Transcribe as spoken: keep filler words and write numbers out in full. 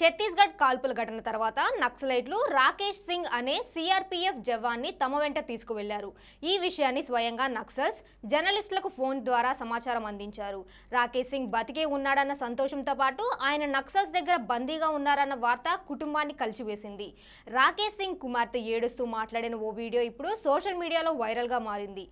छत्तीसगढ़ కాల్పుల ఘటన తర్వాత నక్సలైట్లు రాకేష్ సింగ్ అనే సీఆర్పీఎఫ్ జవాన్ని తమ వెంట తీసుకువెళ్లారు। ఈ విషయాన్ని స్వయంగా నక్సల్స్ జర్నలిస్టులకు ఫోన్ ద్వారా సమాచారం అందించారు। రాకేష్ సింగ్ బతికే ఉన్నాడన్న సంతోషంతో పాటు ఆయన నక్సల్స్ దగ్గర బందీగా ఉన్నారన్న వార్త కుటుంబాన్ని కలిచివేసింది। రాకేష్ సింగ్ కుమార్తె ఏడుస్తూ మాట్లాడిన ఓ వీడియో ఇప్పుడు సోషల్ మీడియాలో వైరల్ గా మారింది।